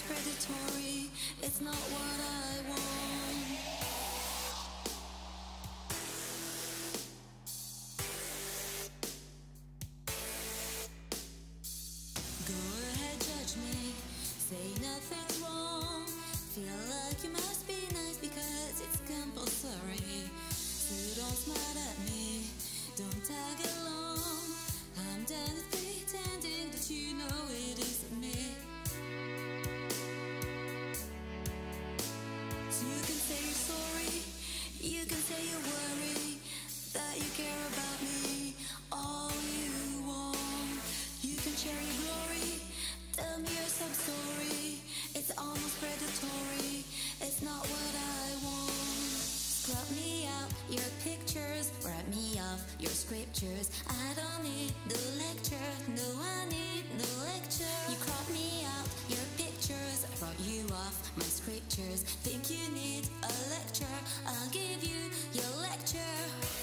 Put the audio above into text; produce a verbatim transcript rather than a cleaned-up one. is predatory. It's not what I want. Go ahead, judge me. Say nothing's wrong. Feel like you must be nice because it's compulsory. So don't smile at me. Don't tag along. I'm done with pretending that you know it isn't me. You can say you're sorry. You can say you worry that you care about me all you want. You can share your glory. Tell me you're so sorry. It's almost predatory. It's not what I want. Scrub me out your pictures. Wrap me off your scriptures. I don't need the lecture. No, I need no lecture. You crop me out your pictures. I brought you off my scriptures. Think you need a lecture? I'll give you your lecture.